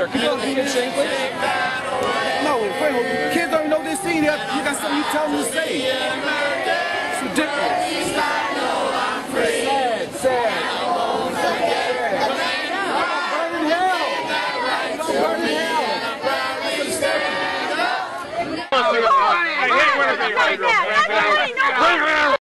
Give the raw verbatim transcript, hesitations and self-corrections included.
sir. Can you let the kids sing, please? No, wait, wait. Kids don't know this scene. You got something you tell them to say. It's ridiculous. Sad, sad. Right now.